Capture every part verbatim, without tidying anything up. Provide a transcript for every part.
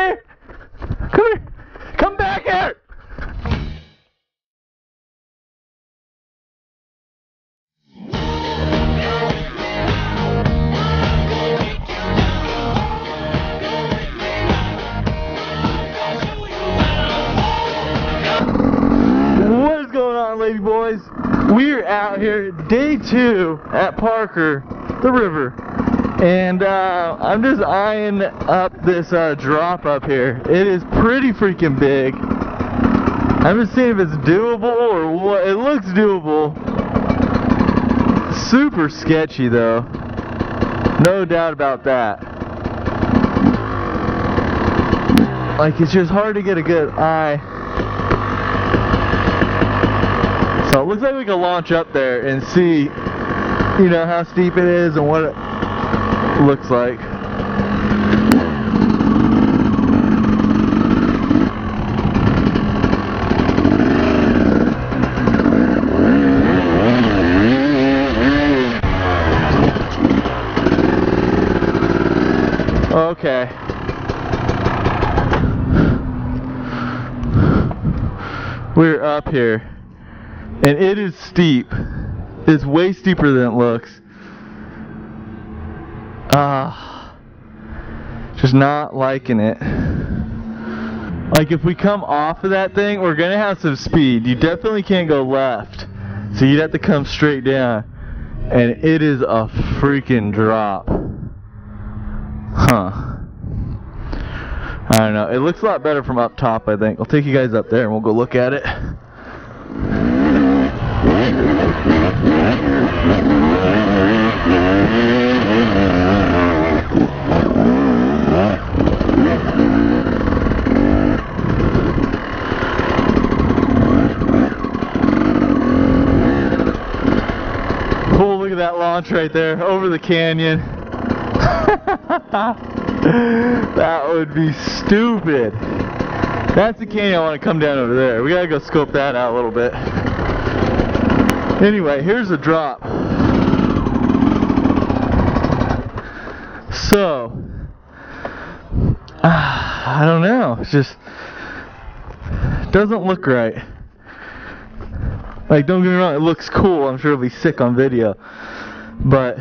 here! Come here! Come back here! What is going on, lady boys? We're out here, day two at Parker the River. And uh, I'm just eyeing up this uh, drop up here. It is pretty freaking big. I'm just seeing if it's doable or what. It looks doable. Super sketchy though. No doubt about that. Like, it's just hard to get a good eye. So it looks like we can launch up there and see, you know, how steep it is and what it looks like. Okay. We're up here. And it is steep. It's way steeper than it looks. Ah, uh, just not liking it. Like, if we come off of that thing, we're gonna have some speed. You definitely can't go left, so you'd have to come straight down. And it is a freaking drop, huh? I don't know. It looks a lot better from up top, I think. I'll take you guys up there, and we'll go look at it. Oh, look at that launch right there over the canyon. That would be stupid. That's the canyon I want to come down over there. We gotta go scope that out a little bit. Anyway, here's the drop. So, uh, I don't know. It's just, doesn't look right. Like, don't get me wrong, it looks cool. I'm sure it'll be sick on video. But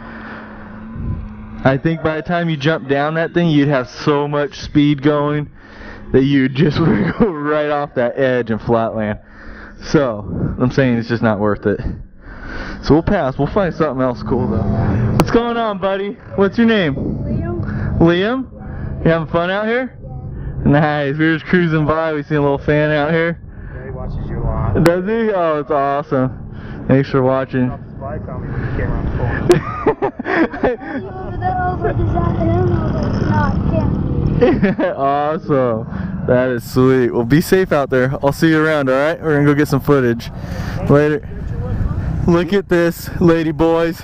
I think by the time you jump down that thing, you'd have so much speed going that you'd just go right off that edge and flatland. So, I'm saying it's just not worth it. So we'll pass. We'll find something else cool, though. What's going on, buddy? What's your name? Liam. Liam? You having fun out here? Yeah. Nice. We were just cruising by. We seen a little fan out here. Yeah, he watches you a lot. Does he? Oh, it's awesome. Thanks for watching. Awesome. That is sweet. Well, be safe out there. I'll see you around, alright? We're going to go get some footage. Later. Look at this, lady boys.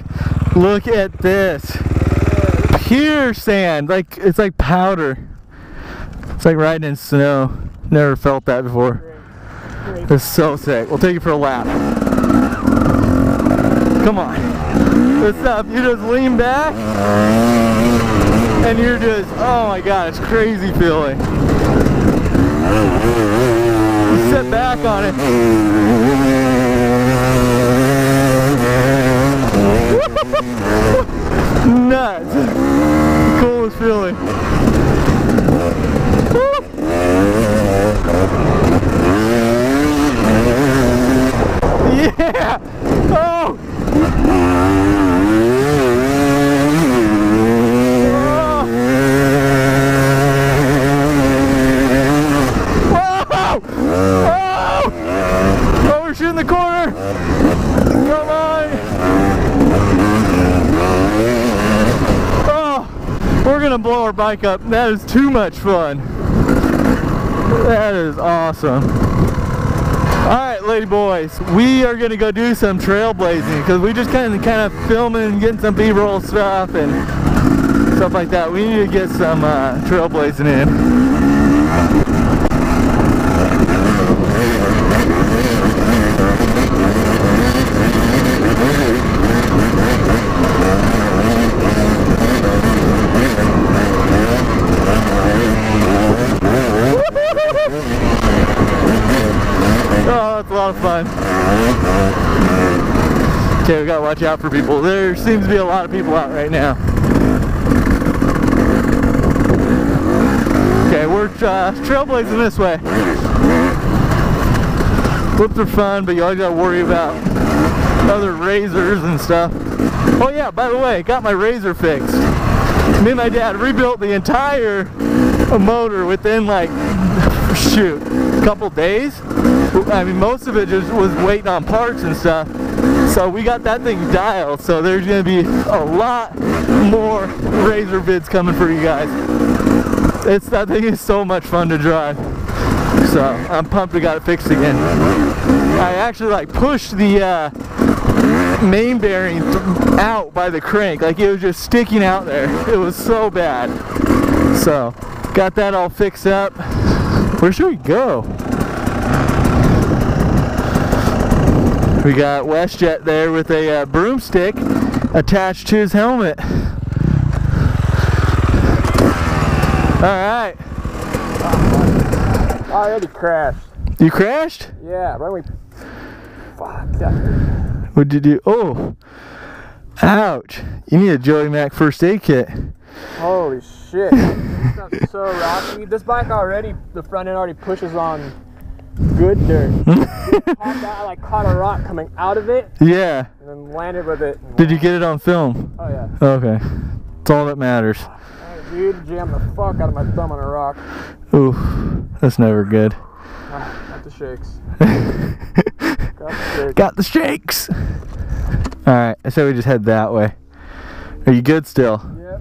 Look at this. Pure sand. Like, it's like powder. It's like riding in snow. Never felt that before. It's so sick. We'll take you for a lap. Come on. What's up? You just lean back and you're just, oh my god, it's crazy feeling. You sit back on it. Nuts. Coolest feeling. Yeah! Oh! Blow our bike up. That is too much fun. That is awesome. Alright, lady boys, we are going to go do some trailblazing because we just kind of kind of filming and getting some b-roll stuff and stuff like that. We need to get some uh, trailblazing in. All right. fun. Okay, we gotta watch out for people. There seems to be a lot of people out right now. Okay, we're uh, trailblazing this way. Flips are fun, but you always gotta worry about other razors and stuff. Oh yeah, by the way, got my razor fixed. Me and my dad rebuilt the entire motor within like, shoot, a couple days. I mean, most of it just was waiting on parts and stuff. So we got that thing dialed, so there's gonna be a lot more razor vids coming for you guys. It's, that thing is so much fun to drive. So I'm pumped we got it fixed again. I actually like pushed the uh, main bearing out by the crank, like it was just sticking out there. It was so bad. So got that all fixed up. Where should we go? We got WestJet there with a uh, broomstick attached to his helmet. Alright. I already crashed. You crashed? Yeah, right away. Fuck that. What'd you do? Oh. Ouch. You need a Joey Mac first aid kit. Holy shit. It's so rocky. This bike already, the front end already pushes on good dirt. I like caught a rock coming out of it. Yeah. And then landed with it. Did you get it on film? Oh yeah. Okay. That's all that matters. Alright, dude, jammed the fuck out of my thumb on a rock. Ooh, that's never good. Ah, got the shakes. Got the shakes. Got the shakes. Alright, I said we just head that way. Are you good still? Yep.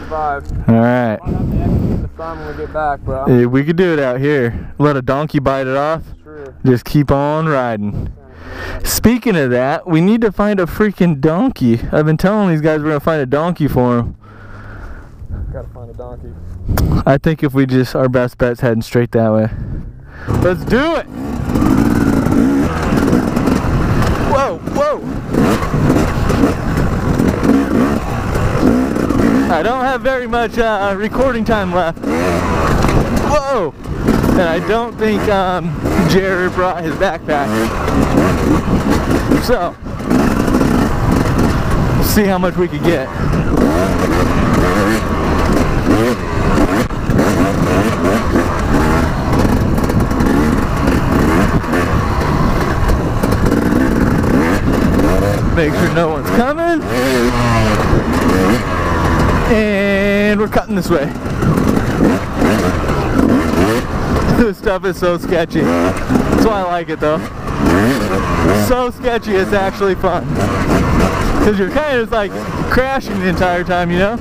Survived. Alright. When we get back, bro. Yeah, we could do it out here. Let a donkey bite it off. Sure. Just keep on riding. Speaking of that, we need to find a freaking donkey. I've been telling these guys we're gonna find a donkey for them. Gotta find a donkey. I think if we just, our best bet's heading straight that way. Let's do it! Whoa, whoa! I don't have very much uh, recording time left. Whoa! And I don't think um, Jared brought his backpack. So, let's see how much we could get. Make sure no one's coming. And we're cutting this way. This stuff is so sketchy. That's why I like it though. So sketchy, it's actually fun. Because you're kind of just like crashing the entire time, you know?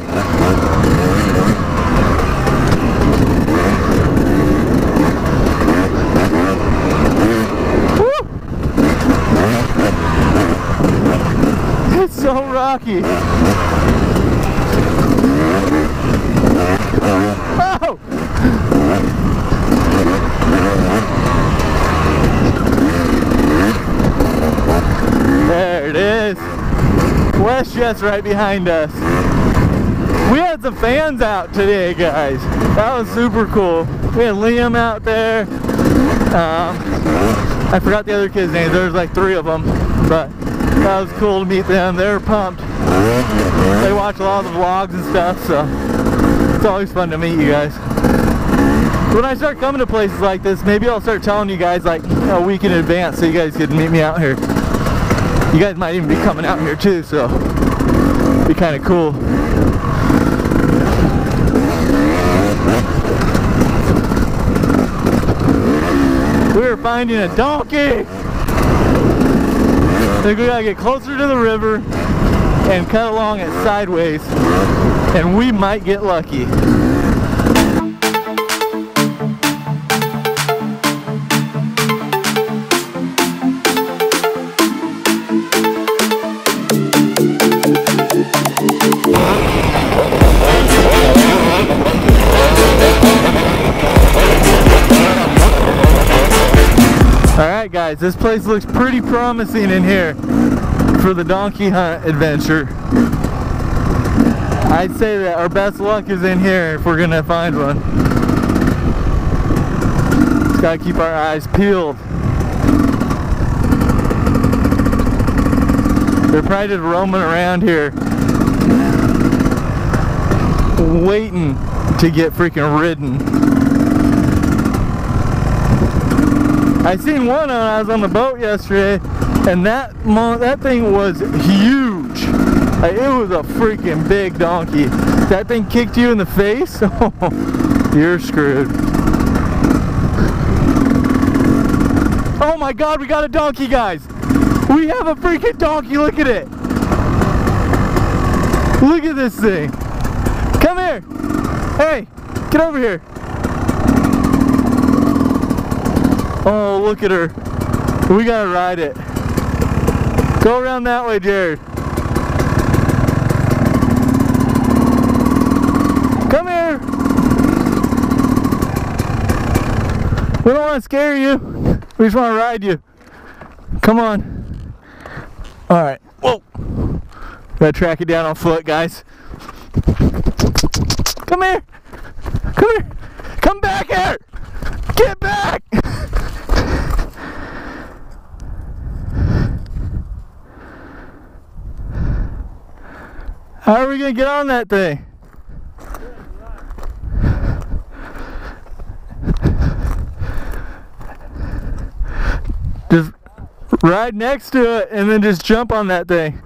Woo! It's so rocky. Oh! There it is. WestJet's right behind us. We had some fans out today, guys. That was super cool. We had Liam out there. Um, I forgot the other kids' names. There was like three of them, but that was cool to meet them. They were pumped. They watch a lot of the vlogs and stuff, so it's always fun to meet you guys. When I start coming to places like this, maybe I'll start telling you guys like a week in advance so you guys could meet me out here. You guys might even be coming out here too, so it'd be kind of cool. We were finding a donkey! I think we gotta get closer to the river and cut along it sideways, and we might get lucky. Alright guys, this place looks pretty promising in here for the donkey hunt adventure. I'd say that our best luck is in here if we're gonna find one. Just gotta keep our eyes peeled. They're probably just roaming around here waiting to get freaking ridden. I seen one on, I was on the boat yesterday, and that that thing was huge. Like, it was a freaking big donkey. That thing kicked you in the face? You're screwed. Oh my god, we got a donkey, guys! We have a freaking donkey, look at it! Look at this thing! Come here! Hey, get over here! Oh, look at her. We gotta ride it. Go around that way, Jared. Come here! We don't want to scare you. We just want to ride you. Come on. Alright. Whoa! Gotta track it down on foot, guys. Come here! Come here! Come back here! Get back! How are we gonna get on that thing? Just ride next to it and then just jump on that thing.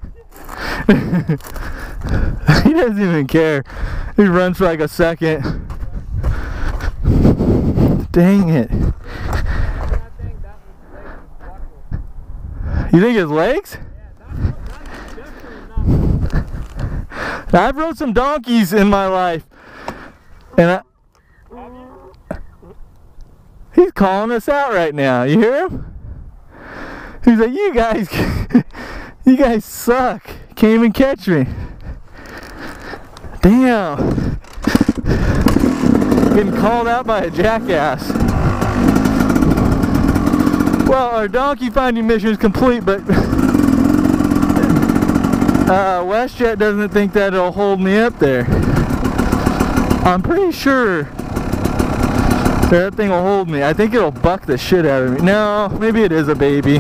He doesn't even care. He runs for like a second. Dang it. You think his legs? I've rode some donkeys in my life, and I, he's calling us out right now. You hear him? He's like, "You guys, you guys suck. Can't even catch me." Damn, getting called out by a jackass. Well, our donkey finding mission is complete, but. Uh, WestJet doesn't think that it'll hold me up there. I'm pretty sure that thing will hold me. I think it'll buck the shit out of me. No, maybe it is a baby.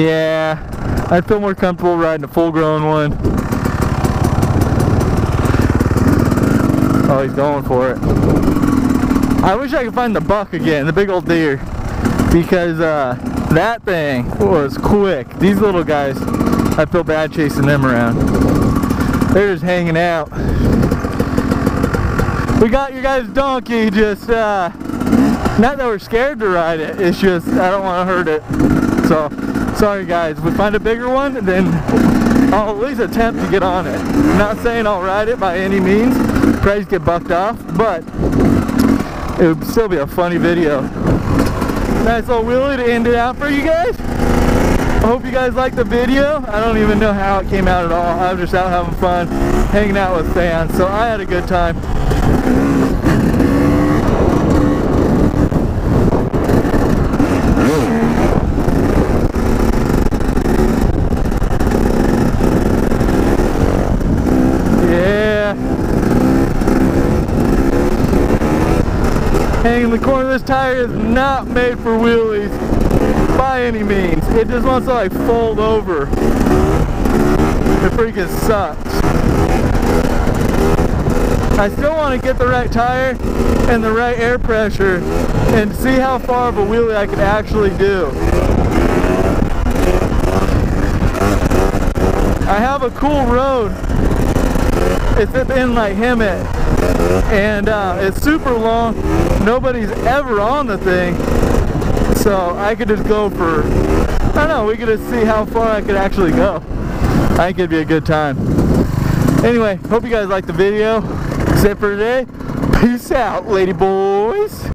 Yeah, I'd feel more comfortable riding a full-grown one. Oh, he's going for it. I wish I could find the buck again, the big old deer, because uh, that thing was quick. These little guys, I feel bad chasing them around. They're just hanging out. We got your guys' donkey, just uh, not that we're scared to ride it, it's just I don't want to hurt it. So, sorry guys, if we find a bigger one, then I'll at least attempt to get on it. I'm not saying I'll ride it by any means, probably get bucked off, but it would still be a funny video. Nice little wheelie to end it out for you guys. I hope you guys liked the video. I don't even know how it came out at all. I was just out having fun, hanging out with fans, so I had a good time. Hanging in the corner, this tire is not made for wheelies by any means. It just wants to like fold over. It freaking sucks. I still want to get the right tire and the right air pressure and see how far of a wheelie I can actually do. I have a cool road. It's in like Hemet. And uh, it's super long. Nobody's ever on the thing, so I could just go for, I don't know, we could just see how far I could actually go. I think it'd be a good time. Anyway, hope you guys liked the video. That's it for today. Peace out, lady boys.